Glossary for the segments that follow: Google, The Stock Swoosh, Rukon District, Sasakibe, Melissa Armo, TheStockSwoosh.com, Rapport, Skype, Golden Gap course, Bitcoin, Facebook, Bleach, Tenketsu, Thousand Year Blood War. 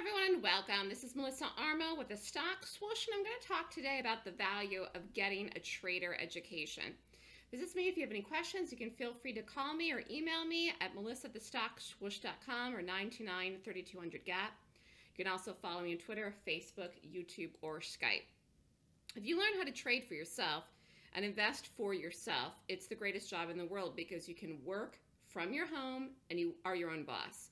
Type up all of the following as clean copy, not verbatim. everyone, and welcome. This is Melissa Armo with The Stock Swoosh, and I'm going to talk today about the value of getting a trader education. This is me. If you have any questions, you can feel free to call me or email me at Melissa at TheStockSwoosh.com or 929-3200-GAP. You can also follow me on Twitter, Facebook, YouTube, or Skype. If you learn how to trade for yourself and invest for yourself, it's the greatest job in the world because you can work from your home and you are your own boss.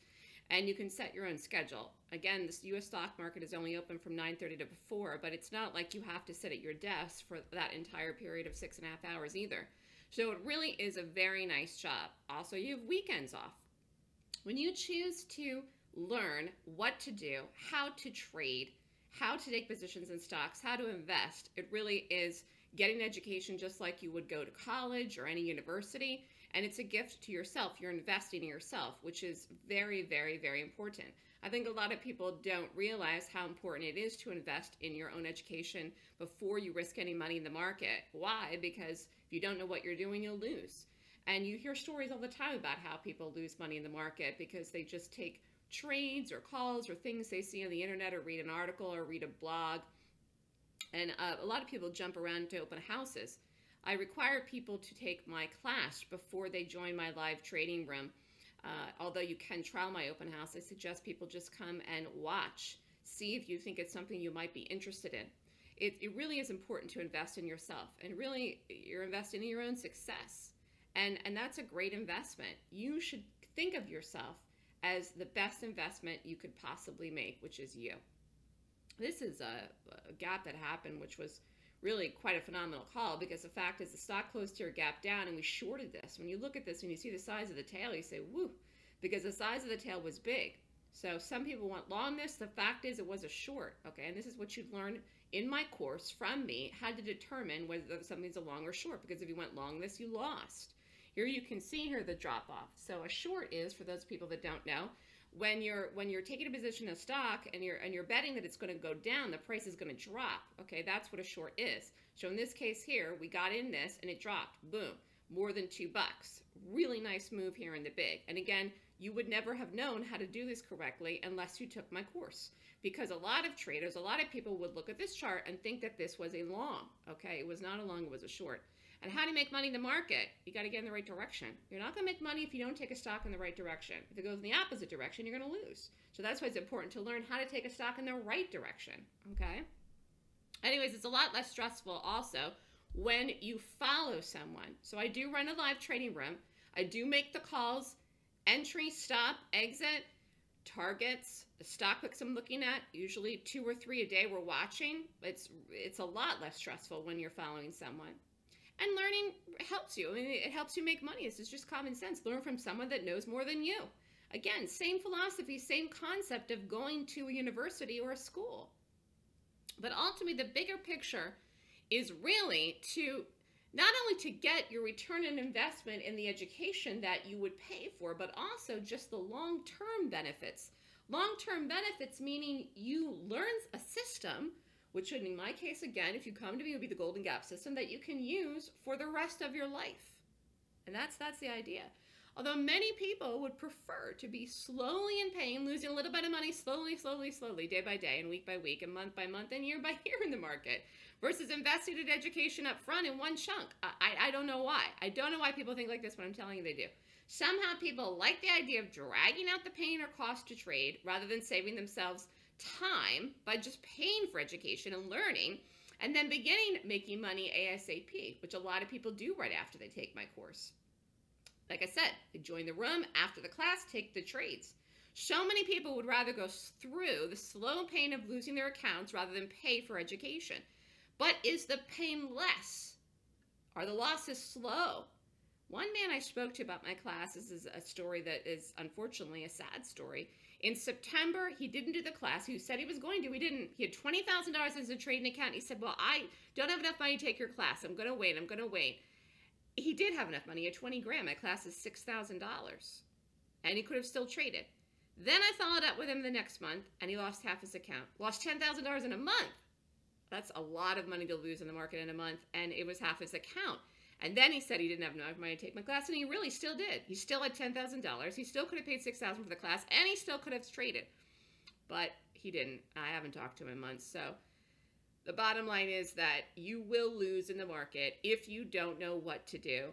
And you can set your own schedule. Again, this U.S. stock market is only open from 9:30 to 4, but it's not like you have to sit at your desk for that entire period of 6.5 hours either. So it really is a very nice job. Also, you have weekends off. When you choose to learn what to do, how to trade, how to take positions in stocks, how to invest, it really is getting an education just like you would go to college or any university. And it's a gift to yourself. You're investing in yourself, which is very, very, very important. I think a lot of people don't realize how important it is to invest in your own education before you risk any money in the market. Why? Because if you don't know what you're doing, you'll lose. And you hear stories all the time about how people lose money in the market because they just take trades or calls or things they see on the internet or read an article or read a blog. And a lot of people jump around to open houses. I require people to take my class before they join my live trading room. Although you can trial my open house, I suggest people just come and watch, see if you think it's something you might be interested in. It really is important to invest in yourself, and really you're investing in your own success. And that's a great investment. You should think of yourself as the best investment you could possibly make, which is you. This is a gap that happened, which was really quite a phenomenal call, because the fact is the stock closed tier gap down and we shorted this. When you look at this and you see the size of the tail, you say, woo, because the size of the tail was big. So some people went long this. The fact is it was a short, okay? And this is what you'd learn in my course from me, how to determine whether something's a long or short, because if you went long this, you lost. Here you can see here the drop off. So a short is, for those people that don't know, when you're taking a position of stock and you're betting that it's going to go down, the price is going to drop. Okay, that's what a short is. So in this case here, we got in this and it dropped. Boom, more than $2. Really nice move here in the big. And again, you would never have known how to do this correctly unless you took my course, because a lot of traders, a lot of people would look at this chart and think that this was a long. Okay, it was not a long, it was a short. And how do you make money in the market? You got to get in the right direction. You're not going to make money if you don't take a stock in the right direction. If it goes in the opposite direction, you're going to lose. So that's why it's important to learn how to take a stock in the right direction, okay? Anyways, it's a lot less stressful also when you follow someone. So I do run a live trading room. I do make the calls, entry, stop, exit, targets, the stock picks I'm looking at, usually 2 or 3 a day we're watching. It's a lot less stressful when you're following someone. And learning helps you. I mean, it helps you make money. This is just common sense. Learn from someone that knows more than you. Again, same philosophy, same concept of going to a university or a school. But ultimately, the bigger picture is really to not only to get your return on investment in the education that you would pay for, but also just the long-term benefits. Long-term benefits meaning you learn a system, which in my case, again, if you come to me, it would be the Golden Gap system that you can use for the rest of your life. And that's the idea. Although many people would prefer to be slowly in pain, losing a little bit of money slowly, slowly, slowly, day by day and week by week and month by month and year by year in the market versus investing in education up front in one chunk. I don't know why. I don't know why people think like this, but I'm telling you they do. Somehow people like the idea of dragging out the pain or cost to trade rather than saving themselves time by just paying for education and learning and then beginning making money ASAP, which a lot of people do right after they take my course. Like I said, they join the room after the class, take the trades. So many people would rather go through the slow pain of losing their accounts rather than pay for education. But is the pain less? Are the losses slow? One man I spoke to about my class, this is a story that is unfortunately a sad story. In September, he didn't do the class. He said he was going to. He didn't. He had $20,000 as a trading account. He said, well, I don't have enough money to take your class. I'm going to wait. I'm going to wait. He did have enough money. He had 20 grand. My class is $6,000. And he could have still traded. Then I followed up with him the next month, and he lost half his account. Lost $10,000 in a month. That's a lot of money to lose in the market in a month, and it was half his account. And then he said he didn't have enough money to take my class, and he really still did. He still had $10,000. He still could have paid $6,000 for the class, and he still could have traded. but he didn't. I haven't talked to him in months. So the bottom line is that you will lose in the market if you don't know what to do.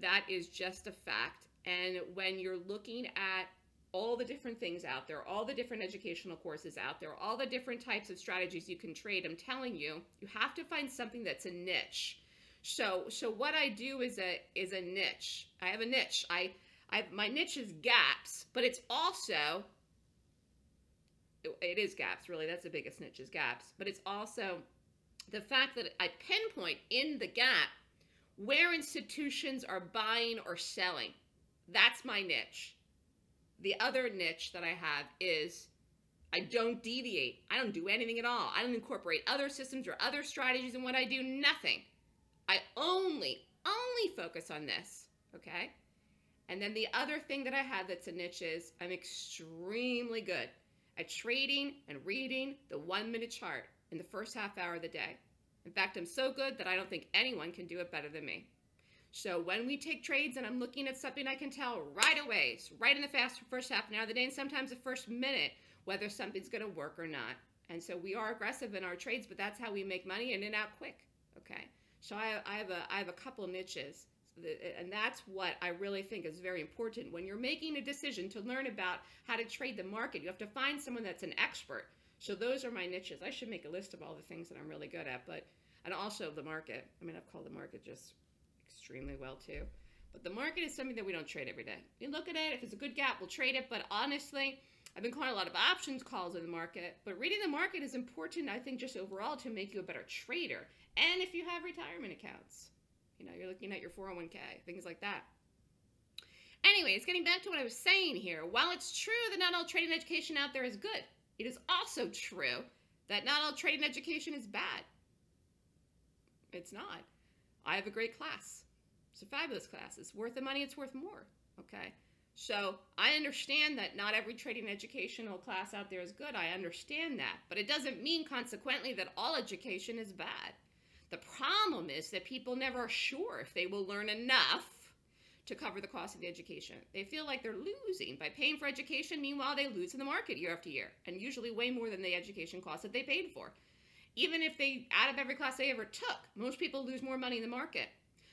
That is just a fact. And when you're looking at all the different things out there, all the different educational courses out there, all the different types of strategies you can trade, I'm telling you, you have to find something that's a niche. So what I do is a niche. I have a niche. My niche is gaps, but it's also, it is gaps, really. That's the biggest niche is gaps. But it's also the fact that I pinpoint in the gap where institutions are buying or selling. That's my niche. The other niche that I have is I don't deviate. I don't do anything at all. I don't incorporate other systems or other strategies in what I do. Nothing. I only focus on this, okay? And then the other thing that I have that's a niche is I'm extremely good at trading and reading the 1-minute chart in the first half hour of the day. In fact, I'm so good that I don't think anyone can do it better than me. So when we take trades and I'm looking at something, I can tell right away, right in the first half an hour of the day, and sometimes the first minute, whether something's going to work or not. And so we are aggressive in our trades, but that's how we make money, in and out quick. Okay. So I have a couple niches, and that's what I really think is very important. When you're making a decision to learn about how to trade the market, you have to find someone that's an expert. So those are my niches. I should make a list of all the things that I'm really good at, but, and also the market. I mean, I've called the market just extremely well too, but the market is something that we don't trade every day. You look at it, if it's a good gap, we'll trade it. But honestly, I've been calling a lot of options calls in the market, but reading the market is important, I think, just overall to make you a better trader. And if you have retirement accounts, you know, you're looking at your 401k, things like that. Anyways, getting back to what I was saying here, while it's true that not all trading education out there is good, it is also true that not all trading education is bad. It's not. I have a great class. It's a fabulous class. It's worth the money. It's worth more. Okay. So I understand that not every trading educational class out there is good. I understand that, but it doesn't mean consequently that all education is bad. The problem is that people never are sure if they will learn enough to cover the cost of the education. They feel like they're losing by paying for education. Meanwhile, they lose in the market year after year, and usually way more than the education cost that they paid for. Even if they add up every class they ever took, most people lose more money in the market.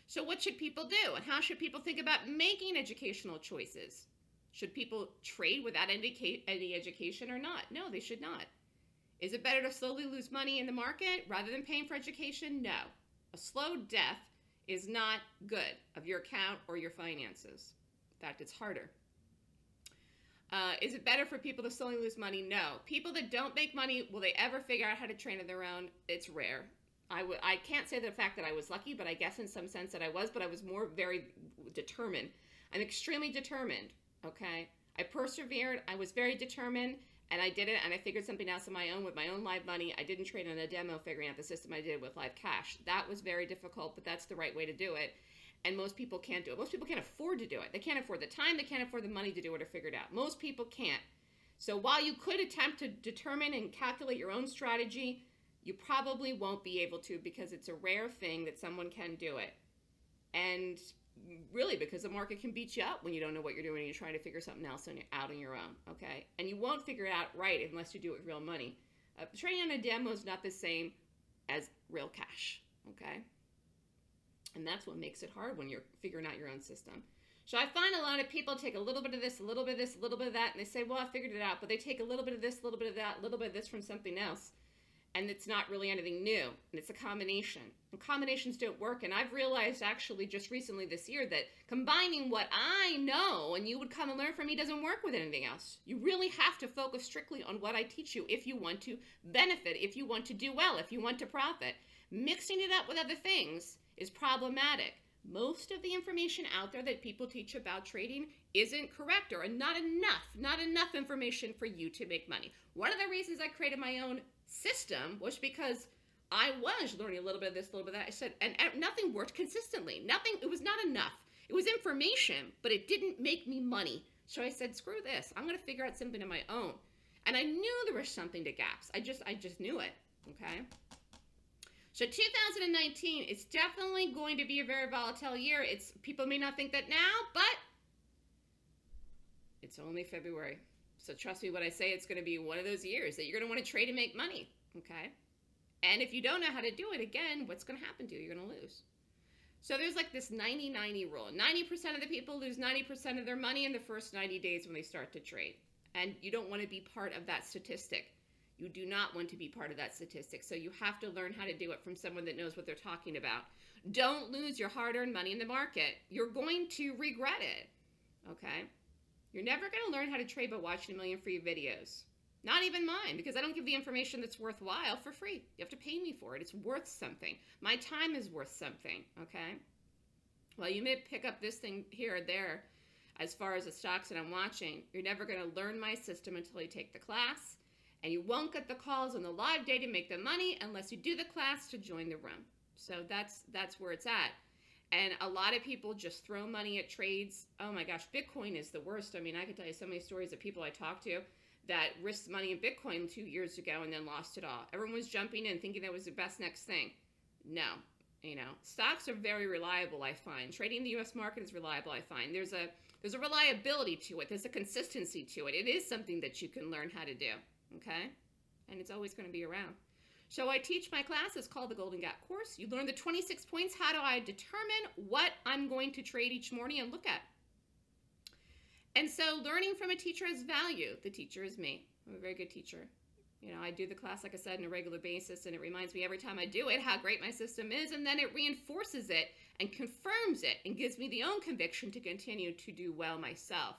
So what should people do? And how should people think about making educational choices? Should people trade without any education or not? No, they should not. Is it better to slowly lose money in the market rather than paying for education? No. A slow death is not good of your account or your finances. In fact, it's harder. Is it better for people to slowly lose money? No. People that don't make money, will they ever figure out how to trade on their own? It's rare. I can't say the fact that I was lucky, but I guess in some sense that I was, but I was more very determined. I'm extremely determined, okay? I persevered, I was very determined, and I did it, and I figured something else on my own with my own live money. I didn't trade on a demo figuring out the system I did with live cash. That was very difficult, but that's the right way to do it. And most people can't do it. Most people can't afford to do it. They can't afford the time. They can't afford the money to do it or figure it out. Most people can't. So while you could attempt to determine and calculate your own strategy, you probably won't be able to because it's a rare thing that someone can do it. And really because the market can beat you up when you don't know what you're doing and you're trying to figure something else out on your own, okay? And you won't figure it out right unless you do it with real money. Trading on a demo is not the same as real cash, okay? And that's what makes it hard when you're figuring out your own system. So I find a lot of people take a little bit of this, a little bit of this, a little bit of that, and they say, well, I figured it out. But they take a little bit of this, a little bit of that, a little bit of this from something else. And it's not really anything new. And it's a combination. And combinations don't work. And I've realized actually just recently this year that combining what I know and you would come and learn from me doesn't work with anything else. You really have to focus strictly on what I teach you if you want to benefit, if you want to do well, if you want to profit. Mixing it up with other things is problematic. Most of the information out there that people teach about trading isn't correct or not enough information for you to make money. One of the reasons I created my own system was because I was learning a little bit of this, a little bit of that. I said, and nothing worked consistently. Nothing, it was not enough. It was information, but it didn't make me money. So I said, screw this. I'm going to figure out something on my own. And I knew there was something to gaps. I just knew it. Okay. So 2019 is definitely going to be a very volatile year. People may not think that now, but it's only February. So trust me when I say it's going to be one of those years that you're going to want to trade and make money, okay? And if you don't know how to do it, again, what's going to happen to you? You're going to lose. So there's like this 90-90 rule. 90% of the people lose 90% of their money in the first 90 days when they start to trade. And you don't want to be part of that statistic. You do not want to be part of that statistic. So you have to learn how to do it from someone that knows what they're talking about. Don't lose your hard-earned money in the market. You're going to regret it, okay? You're never going to learn how to trade by watching a million free videos. Not even mine, because I don't give the information that's worthwhile for free. You have to pay me for it. It's worth something. My time is worth something, okay? Well, you may pick up this thing here or there as far as the stocks that I'm watching. You're never going to learn my system until you take the class, and you won't get the calls on the live day to make the money unless you do the class to join the room. So that's where it's at. And a lot of people just throw money at trades. Oh my gosh, Bitcoin is the worst. I mean, I could tell you so many stories of people I talked to that risked money in Bitcoin 2 years ago and then lost it all. Everyone was jumping in thinking that was the best next thing. No, you know, stocks are very reliable, I find. Trading the US market is reliable, I find. There's a reliability to it. There's a consistency to it. It is something that you can learn how to do, okay? And it's always going to be around. So I teach my class. It's called the Golden Gap course. You learn the 26 points. How do I determine what I'm going to trade each morning and look at? And so learning from a teacher is value. The teacher is me. I'm a very good teacher. You know, I do the class, like I said, on a regular basis, and it reminds me every time I do it how great my system is, and then it reinforces it and confirms it and gives me the own conviction to continue to do well myself.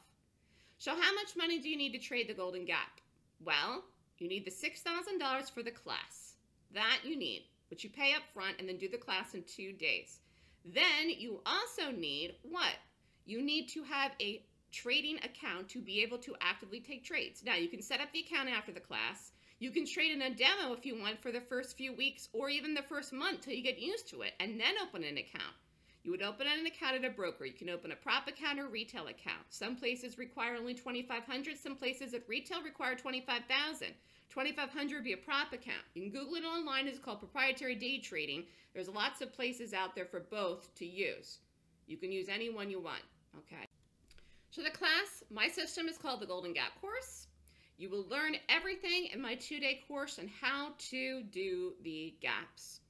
So how much money do you need to trade the Golden Gap? Well, you need the $6,000 for the class. That you need, which you pay up front and then do the class in 2 days. Then you also need what? You need to have a trading account to be able to actively take trades. Now, you can set up the account after the class. You can trade in a demo if you want for the first few weeks or even the first month till you get used to it, and then open an account. You would open an account at a broker. You can open a prop account or retail account. Some places require only $2,500. Some places at retail require $25,000. $2,500 would be a prop account. You can Google it online. It's called proprietary day trading. There's lots of places out there for both to use. You can use any one you want, okay? So the class, my system is called the Golden Gap course. You will learn everything in my 2-day course on how to do the gaps.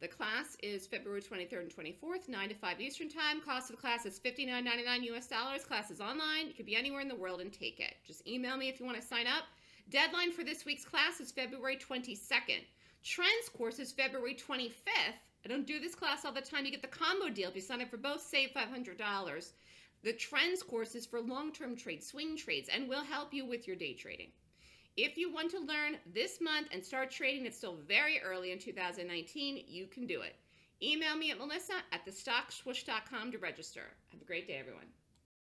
The class is February 23rd and 24th, 9 to 5 Eastern time. Cost of the class is $59.99 US dollars. Class is online. You could be anywhere in the world and take it. Just email me if you want to sign up. Deadline for this week's class is February 22nd. Trends course is February 25th. I don't do this class all the time. You get the combo deal. If you sign up for both, save $500. The trends course is for long-term trades, swing trades, and will help you with your day trading. If you want to learn this month and start trading, it's still very early in 2019, you can do it. Email me at Melissa at TheStockSwoosh.com to register. Have a great day, everyone.